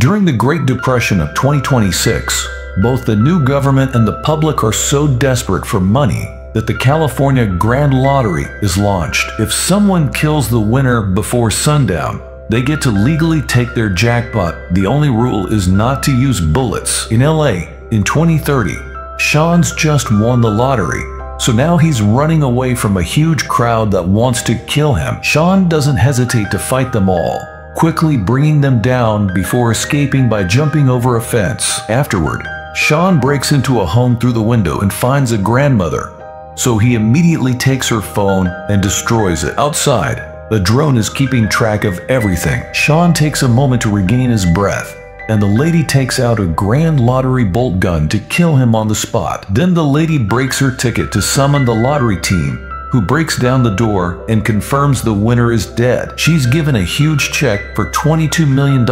During the Great Depression of 2026, both the new government and the public are so desperate for money that the California Grand Lottery is launched. If someone kills the winner before sundown, they get to legally take their jackpot. The only rule is not to use bullets. In L.A. in 2030, Sean's just won the lottery, so now he's running away from a huge crowd that wants to kill him. Sean doesn't hesitate to fight them all, quickly bringing them down before escaping by jumping over a fence. Afterward, Sean breaks into a home through the window and finds a grandmother, so he immediately takes her phone and destroys it. Outside, the drone is keeping track of everything. Sean takes a moment to regain his breath, and the lady takes out a Grand Lottery bolt gun to kill him on the spot. Then the lady breaks her ticket to summon the lottery team, who breaks down the door and confirms the winner is dead. She's given a huge check for $22 million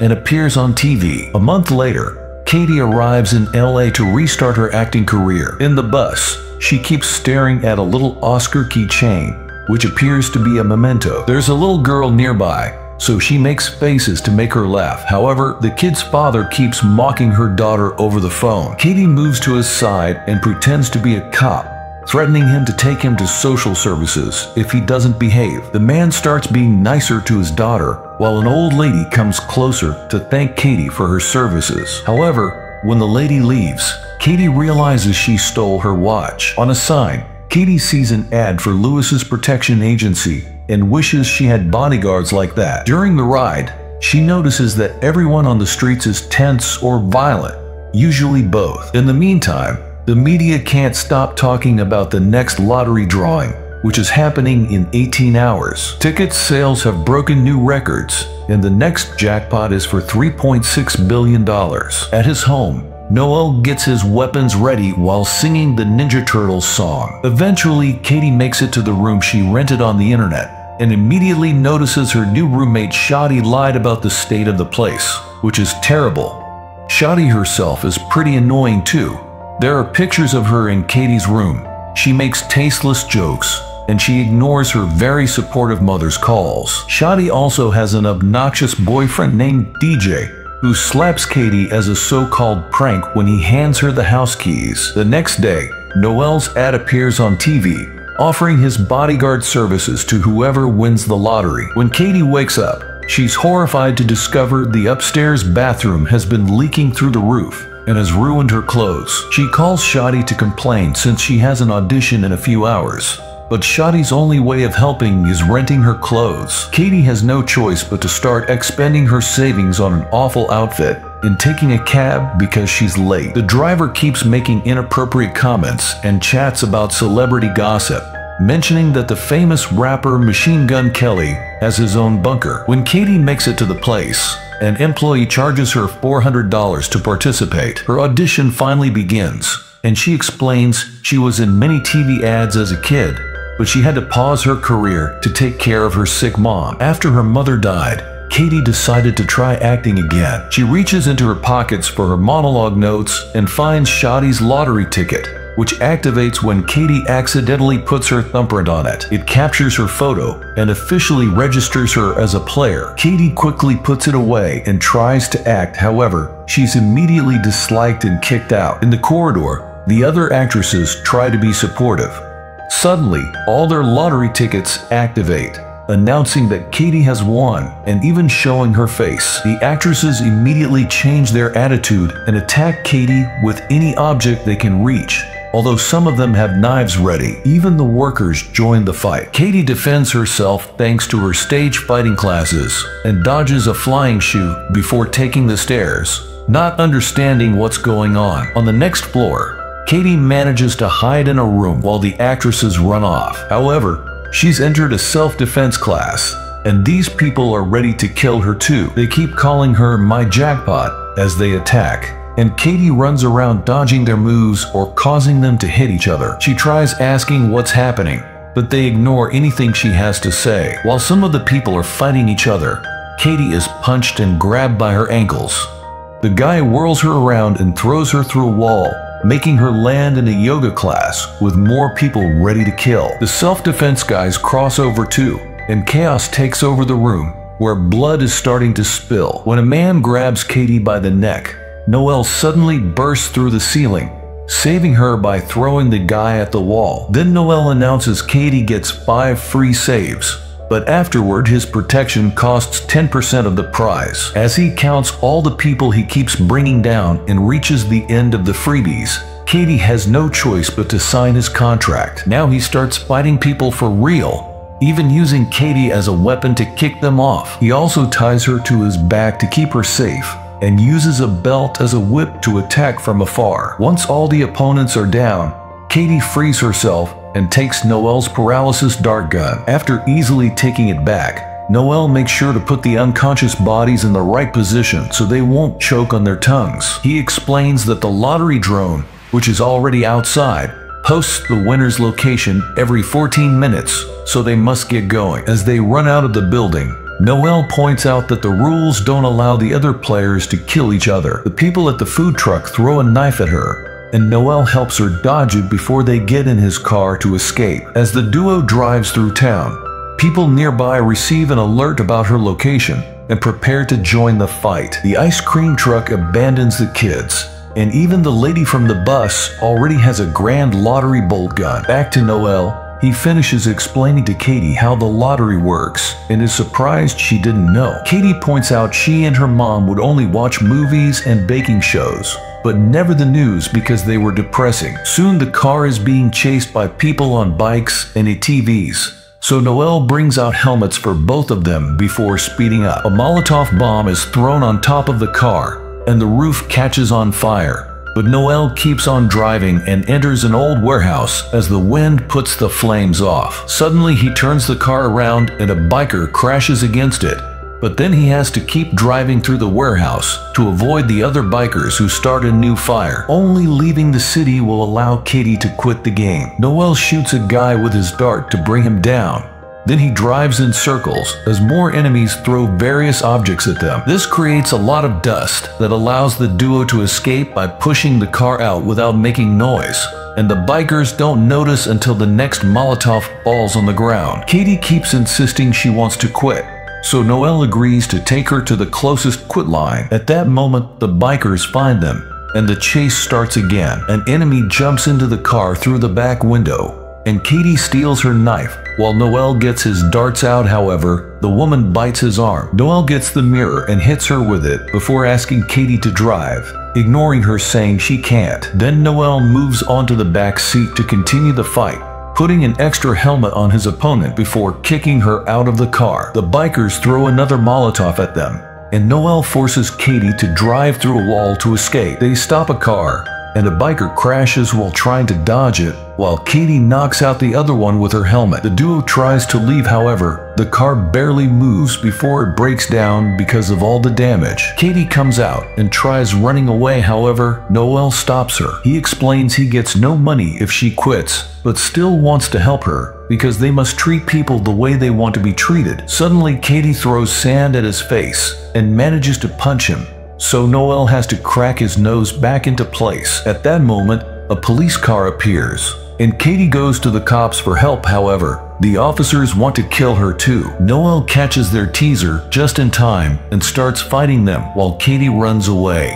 and appears on TV. A month later, Katie arrives in LA to restart her acting career. In the bus, she keeps staring at a little Oscar keychain, which appears to be a memento. There's a little girl nearby, so she makes faces to make her laugh. However, the kid's father keeps mocking her daughter over the phone. Katie moves to his side and pretends to be a cop, threatening him to take him to social services if he doesn't behave. The man starts being nicer to his daughter, while an old lady comes closer to thank Katie for her services. However, when the lady leaves, Katie realizes she stole her watch. On a sign, Katie sees an ad for Lewis's protection agency and wishes she had bodyguards like that. During the ride, she notices that everyone on the streets is tense or violent, usually both. In the meantime, the media can't stop talking about the next lottery drawing, which is happening in 18 hours. Ticket sales have broken new records, and the next jackpot is for $3.6 billion. At his home, Noel gets his weapons ready while singing the Ninja Turtles song. Eventually, Katie makes it to the room she rented on the internet and immediately notices her new roommate Shoddy lied about the state of the place, which is terrible. Shoddy herself is pretty annoying too. There are pictures of her in Katie's room. She makes tasteless jokes, and she ignores her very supportive mother's calls. Shoddy also has an obnoxious boyfriend named DJ, who slaps Katie as a so-called prank when he hands her the house keys. The next day, Noel's ad appears on TV, offering his bodyguard services to whoever wins the lottery. When Katie wakes up, she's horrified to discover the upstairs bathroom has been leaking through the roof and has ruined her clothes. She calls Shoddy to complain since she has an audition in a few hours, but Shoddy's only way of helping is renting her clothes. Katie has no choice but to start expending her savings on an awful outfit and taking a cab because she's late. The driver keeps making inappropriate comments and chats about celebrity gossip, mentioning that the famous rapper Machine Gun Kelly has his own bunker. When Katie makes it to the place, an employee charges her $400 to participate. Her audition finally begins, and she explains she was in many TV ads as a kid, but she had to pause her career to take care of her sick mom. After her mother died, Katie decided to try acting again. She reaches into her pockets for her monologue notes and finds Shoddy's lottery ticket, which activates when Katie accidentally puts her thumbprint on it. It captures her photo and officially registers her as a player. Katie quickly puts it away and tries to act. However, she's immediately disliked and kicked out. In the corridor, the other actresses try to be supportive. Suddenly, all their lottery tickets activate, announcing that Katie has won and even showing her face. The actresses immediately change their attitude and attack Katie with any object they can reach, although some of them have knives ready. Even the workers join the fight. Katie defends herself thanks to her stage fighting classes and dodges a flying shoe before taking the stairs, not understanding what's going on. On the next floor, Katie manages to hide in a room while the actresses run off. However, she's entered a self-defense class, and these people are ready to kill her too. They keep calling her "my jackpot" as they attack, and Katie runs around dodging their moves or causing them to hit each other. She tries asking what's happening, but they ignore anything she has to say. While some of the people are fighting each other, Katie is punched and grabbed by her ankles. The guy whirls her around and throws her through a wall, making her land in a yoga class with more people ready to kill. The self-defense guys cross over too, and chaos takes over the room where blood is starting to spill, when a man grabs Katie by the neck. Noel suddenly bursts through the ceiling, saving her by throwing the guy at the wall. Then Noel announces Katie gets 5 free saves, but afterward his protection costs 10% of the prize. As he counts all the people he keeps bringing down and reaches the end of the freebies, Katie has no choice but to sign his contract. Now he starts fighting people for real, even using Katie as a weapon to kick them off. He also ties her to his back to keep her safe, and uses a belt as a whip to attack from afar. Once all the opponents are down, Katie frees herself and takes Noel's paralysis dart gun. After easily taking it back, Noel makes sure to put the unconscious bodies in the right position so they won't choke on their tongues. He explains that the lottery drone, which is already outside, posts the winner's location every 14 minutes, so they must get going. As they run out of the building, Noel points out that the rules don't allow the other players to kill each other. The people at the food truck throw a knife at her, and Noel helps her dodge it before they get in his car to escape. As the duo drives through town, people nearby receive an alert about her location and prepare to join the fight. The ice cream truck abandons the kids, and even the lady from the bus already has a grand lottery bolt gun. Back to Noel, he finishes explaining to Katie how the lottery works and is surprised she didn't know. Katie points out she and her mom would only watch movies and baking shows, but never the news because they were depressing. Soon the car is being chased by people on bikes and ATVs, so Noel brings out helmets for both of them before speeding up. A Molotov bomb is thrown on top of the car, and the roof catches on fire. But Noel keeps on driving and enters an old warehouse as the wind puts the flames off. Suddenly he turns the car around and a biker crashes against it, but then he has to keep driving through the warehouse to avoid the other bikers who start a new fire. Only leaving the city will allow Katie to quit the game. Noel shoots a guy with his dart to bring him down. Then he drives in circles as more enemies throw various objects at them. This creates a lot of dust that allows the duo to escape by pushing the car out without making noise, and the bikers don't notice until the next Molotov falls on the ground. Katie keeps insisting she wants to quit, so Noel agrees to take her to the closest quit line. At that moment, the bikers find them, and the chase starts again. An enemy jumps into the car through the back window, and Katie steals her knife. While Noel gets his darts out, however, the woman bites his arm. Noel gets the mirror and hits her with it before asking Katie to drive, ignoring her saying she can't. Then Noel moves onto the back seat to continue the fight, putting an extra helmet on his opponent before kicking her out of the car. The bikers throw another Molotov at them, and Noel forces Katie to drive through a wall to escape. They stop a car, and a biker crashes while trying to dodge it, while Katie knocks out the other one with her helmet. The duo tries to leave, however, the car barely moves before it breaks down because of all the damage. Katie comes out and tries running away, however, Noel stops her. He explains he gets no money if she quits, but still wants to help her because they must treat people the way they want to be treated. Suddenly, Katie throws sand at his face and manages to punch him, so Noel has to crack his nose back into place. At that moment, a police car appears, and Katie goes to the cops for help, however. The officers want to kill her too. Noel catches their teaser just in time and starts fighting them while Katie runs away.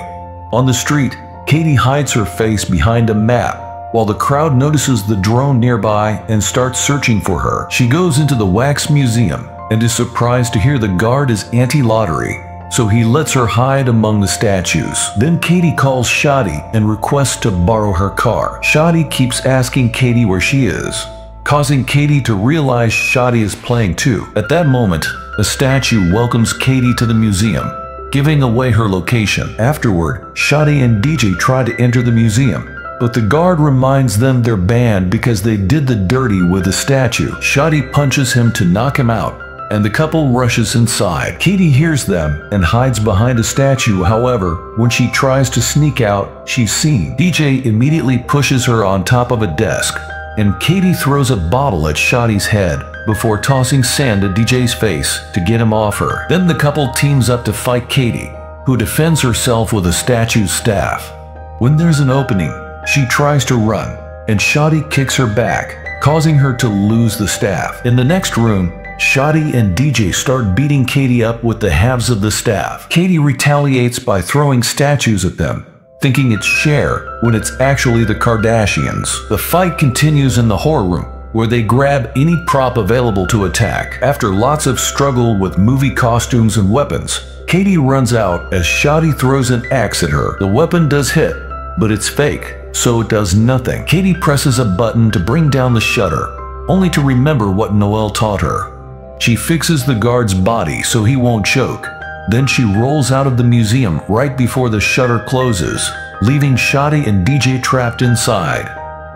On the street, Katie hides her face behind a map, while the crowd notices the drone nearby and starts searching for her. She goes into the wax museum and is surprised to hear the guard is anti-lottery, so he lets her hide among the statues. Then Katie calls Shoddy and requests to borrow her car. Shoddy keeps asking Katie where she is, causing Katie to realize Shoddy is playing too. At that moment, a statue welcomes Katie to the museum, giving away her location. Afterward, Shoddy and DJ try to enter the museum, but the guard reminds them they're banned because they did the dirty with the statue. Shoddy punches him to knock him out, and the couple rushes inside. Katie hears them and hides behind a statue, however, when she tries to sneak out, she's seen. DJ immediately pushes her on top of a desk, and Katie throws a bottle at Shoddy's head before tossing sand at DJ's face to get him off her. Then the couple teams up to fight Katie, who defends herself with a statue's staff. When there's an opening, she tries to run, and Shoddy kicks her back, causing her to lose the staff. In the next room, Shoddy and DJ start beating Katie up with the halves of the staff. Katie retaliates by throwing statues at them, thinking it's Cher when it's actually the Kardashians. The fight continues in the horror room, where they grab any prop available to attack. After lots of struggle with movie costumes and weapons, Katie runs out as Shoddy throws an axe at her. The weapon does hit, but it's fake, so it does nothing. Katie presses a button to bring down the shutter, only to remember what Noel taught her. She fixes the guard's body so he won't choke. Then she rolls out of the museum right before the shutter closes, leaving Shoddy and DJ trapped inside.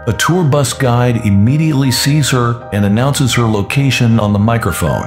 A tour bus guide immediately sees her and announces her location on the microphone.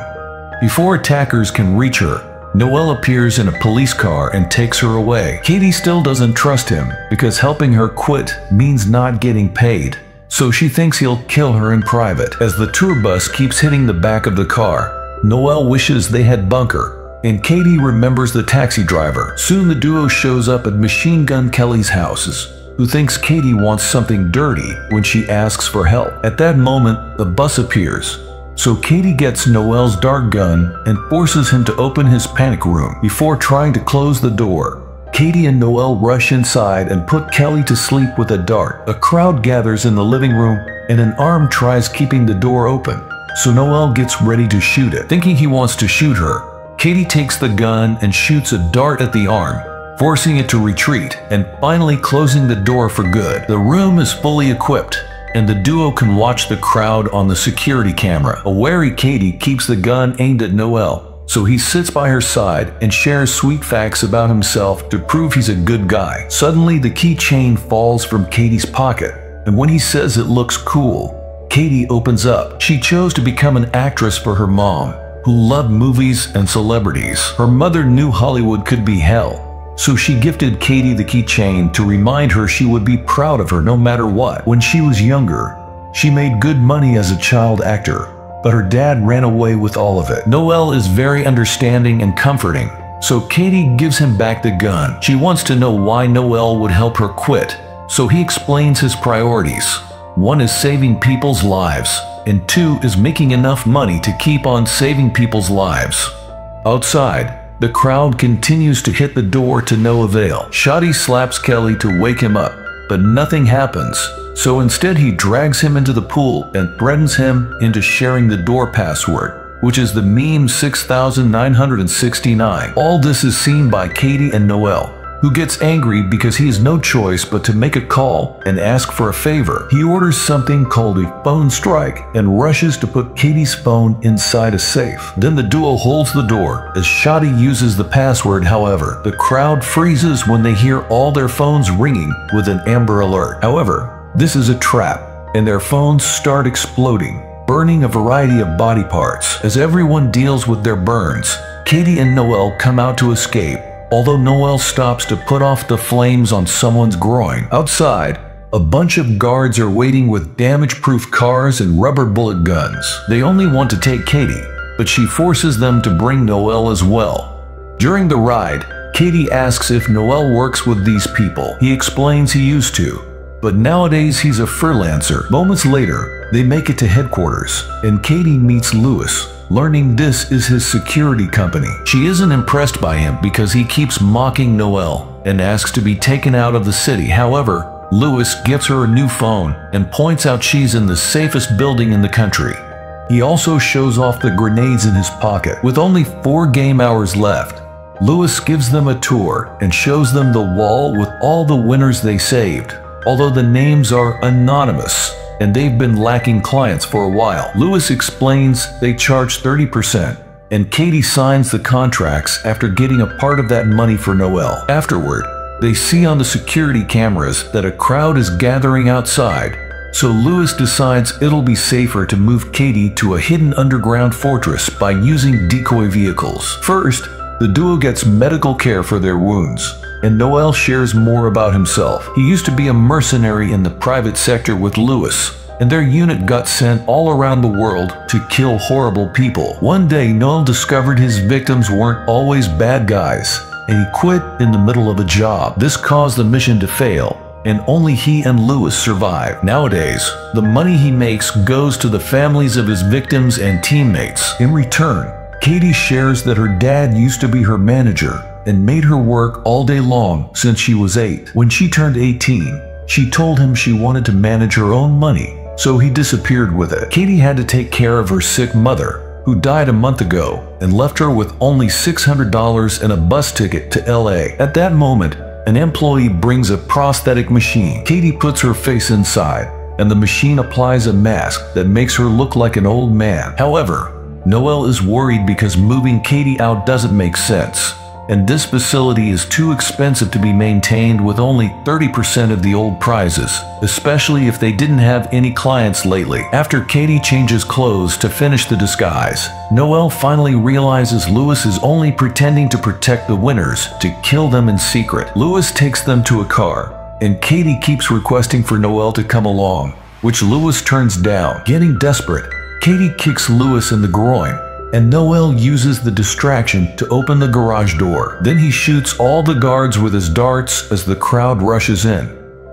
Before attackers can reach her, Noel appears in a police car and takes her away. Katie still doesn't trust him because helping her quit means not getting paid, so she thinks he'll kill her in private. As the tour bus keeps hitting the back of the car, Noel wishes they had bunker, and Katie remembers the taxi driver. Soon the duo shows up at Machine Gun Kelly's houses, who thinks Katie wants something dirty when she asks for help. At that moment, the bus appears, so Katie gets Noel's dart gun and forces him to open his panic room. Before trying to close the door, Katie and Noel rush inside and put Kelly to sleep with a dart. A crowd gathers in the living room and an arm tries keeping the door open, so Noel gets ready to shoot it. Thinking he wants to shoot her, Katie takes the gun and shoots a dart at the arm, forcing it to retreat and finally closing the door for good. The room is fully equipped, and the duo can watch the crowd on the security camera. A wary Katie keeps the gun aimed at Noel, so he sits by her side and shares sweet facts about himself to prove he's a good guy. Suddenly, the keychain falls from Katie's pocket, and when he says it looks cool, Katie opens up. She chose to become an actress for her mom, who loved movies and celebrities. Her mother knew Hollywood could be hell, so she gifted Katie the keychain to remind her she would be proud of her no matter what. When she was younger, she made good money as a child actor, but her dad ran away with all of it. Noel is very understanding and comforting, so Katie gives him back the gun. She wants to know why Noel would help her quit, so he explains his priorities. One is saving people's lives, and two is making enough money to keep on saving people's lives. Outside, the crowd continues to hit the door to no avail. Shoddy slaps Kelly to wake him up, but nothing happens, so instead he drags him into the pool and threatens him into sharing the door password, which is the meme 6969. All this is seen by Katie and Noel, who gets angry because he has no choice but to make a call and ask for a favor. He orders something called a phone strike and rushes to put Katie's phone inside a safe. Then the duo holds the door as Shoddy uses the password. However, the crowd freezes when they hear all their phones ringing with an Amber Alert. However, this is a trap, and their phones start exploding, burning a variety of body parts. As everyone deals with their burns, Katie and Noel come out to escape, although Noel stops to put off the flames on someone's groin. Outside, a bunch of guards are waiting with damage-proof cars and rubber bullet guns. They only want to take Katie, but she forces them to bring Noel as well. During the ride, Katie asks if Noel works with these people. He explains he used to, but nowadays he's a freelancer. Moments later, they make it to headquarters, and Katie meets Lewis, learning this is his security company. She isn't impressed by him because he keeps mocking Noel and asks to be taken out of the city. However, Lewis gets her a new phone and points out she's in the safest building in the country. He also shows off the grenades in his pocket. With only 4 game hours left, Lewis gives them a tour and shows them the wall with all the winners they saved, although the names are anonymous and they've been lacking clients for a while. Lewis explains they charge 30%, and Katie signs the contracts after getting a part of that money for Noel. Afterward, they see on the security cameras that a crowd is gathering outside, so Lewis decides it'll be safer to move Katie to a hidden underground fortress by using decoy vehicles. First, the duo gets medical care for their wounds, and Noel shares more about himself. He used to be a mercenary in the private sector with Lewis, and their unit got sent all around the world to kill horrible people. One day, Noel discovered his victims weren't always bad guys, and he quit in the middle of a job. This caused the mission to fail, and only he and Lewis survive. Nowadays, the money he makes goes to the families of his victims and teammates. In return, Katie shares that her dad used to be her manager and made her work all day long since she was 8. When she turned 18, she told him she wanted to manage her own money, so he disappeared with it. Katie had to take care of her sick mother, who died a month ago, and left her with only $600 and a bus ticket to L.A. At that moment, an employee brings a prosthetic machine. Katie puts her face inside, and the machine applies a mask that makes her look like an old man. However, Noel is worried because moving Katie out doesn't make sense, and this facility is too expensive to be maintained with only 30% of the old prizes, especially if they didn't have any clients lately. After Katie changes clothes to finish the disguise, Noel finally realizes Lewis is only pretending to protect the winners to kill them in secret. Lewis takes them to a car, and Katie keeps requesting for Noel to come along, which Lewis turns down. Getting desperate, Katie kicks Lewis in the groin, and Noel uses the distraction to open the garage door. Then he shoots all the guards with his darts as the crowd rushes in.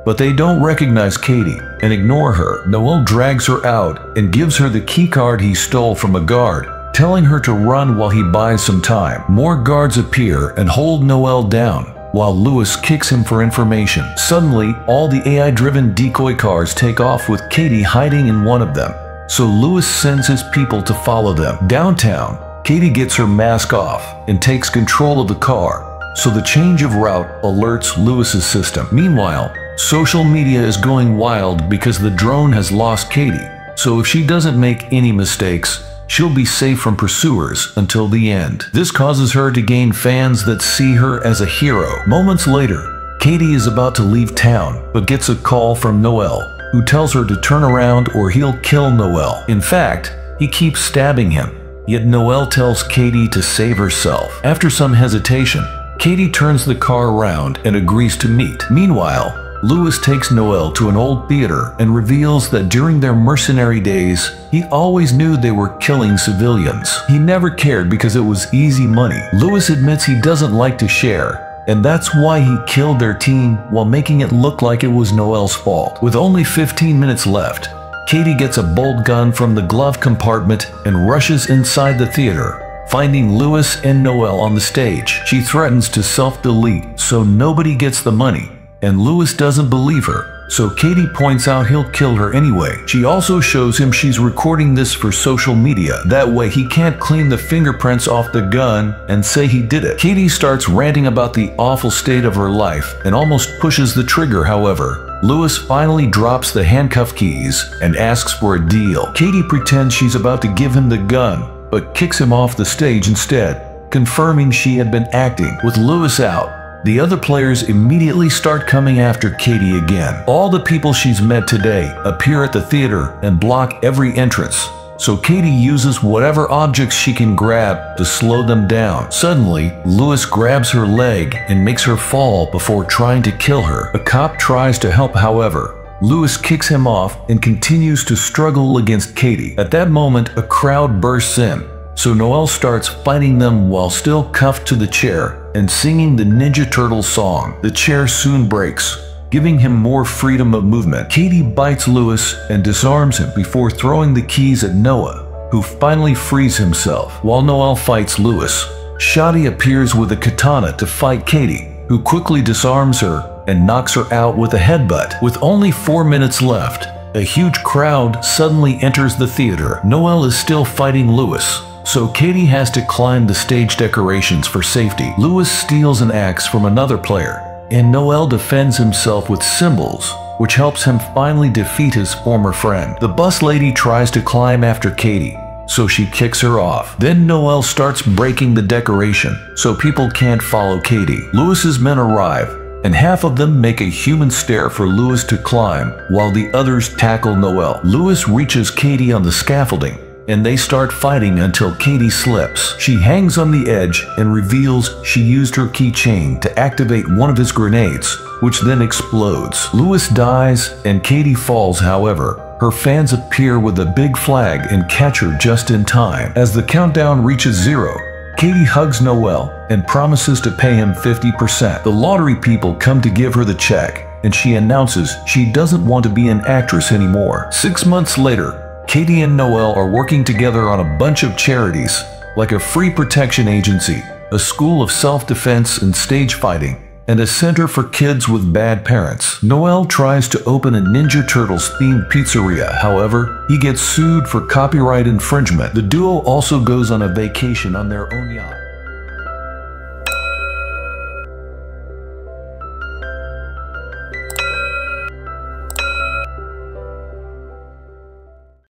But they don't recognize Katie and ignore her. Noel drags her out and gives her the keycard he stole from a guard, telling her to run while he buys some time. More guards appear and hold Noel down, while Lewis kicks him for information. Suddenly, all the AI-driven decoy cars take off with Katie hiding in one of them. So Lewis sends his people to follow them. Downtown, Katie gets her mask off and takes control of the car, so the change of route alerts Lewis's system. Meanwhile, social media is going wild because the drone has lost Katie, so if she doesn't make any mistakes, she'll be safe from pursuers until the end. This causes her to gain fans that see her as a hero. Moments later, Katie is about to leave town, but gets a call from Noel, who tells her to turn around or he'll kill Noel. In fact, he keeps stabbing him, yet Noel tells Katie to save herself. After some hesitation, Katie turns the car around and agrees to meet. Meanwhile, Lewis takes Noel to an old theater and reveals that during their mercenary days, he always knew they were killing civilians. He never cared because it was easy money. Lewis admits he doesn't like to share, and that's why he killed their team while making it look like it was Noel's fault. With only 15 minutes left, Katie gets a bolt gun from the glove compartment and rushes inside the theater, finding Lewis and Noel on the stage. She threatens to self-delete so nobody gets the money, and Lewis doesn't believe her, so Katie points out he'll kill her anyway. She also shows him she's recording this for social media. That way he can't clean the fingerprints off the gun and say he did it. Katie starts ranting about the awful state of her life and almost pushes the trigger. However, Lewis finally drops the handcuff keys and asks for a deal. Katie pretends she's about to give him the gun, but kicks him off the stage instead, confirming she had been acting. With Lewis out, the other players immediately start coming after Katie again. All the people she's met today appear at the theater and block every entrance, so Katie uses whatever objects she can grab to slow them down. Suddenly, Lewis grabs her leg and makes her fall before trying to kill her. A cop tries to help, however. Lewis kicks him off and continues to struggle against Katie. At that moment, a crowd bursts in, so Noel starts fighting them while still cuffed to the chair and singing the Ninja Turtles song. The chair soon breaks, giving him more freedom of movement. Katie bites Lewis and disarms him before throwing the keys at Noah, who finally frees himself. While Noel fights Lewis, Shotty appears with a katana to fight Katie, who quickly disarms her and knocks her out with a headbutt. With only 4 minutes left, a huge crowd suddenly enters the theater. Noel is still fighting Lewis, so Katie has to climb the stage decorations for safety. Lewis steals an axe from another player, and Noel defends himself with symbols, which helps him finally defeat his former friend. The bus lady tries to climb after Katie, so she kicks her off. Then Noel starts breaking the decoration, so people can't follow Katie. Lewis's men arrive, and half of them make a human stair for Lewis to climb, while the others tackle Noel. Lewis reaches Katie on the scaffolding, and they start fighting until Katie slips. She hangs on the edge and reveals she used her keychain to activate one of his grenades, which then explodes. Lewis dies and Katie falls, however. Her fans appear with a big flag and catch her just in time. As the countdown reaches 0, Katie hugs Noel and promises to pay him 50%. The lottery people come to give her the check, and she announces she doesn't want to be an actress anymore. 6 months later, Katie and Noel are working together on a bunch of charities, like a free protection agency, a school of self-defense and stage fighting, and a center for kids with bad parents. Noel tries to open a Ninja Turtles themed pizzeria, however, he gets sued for copyright infringement. The duo also goes on a vacation on their own yacht.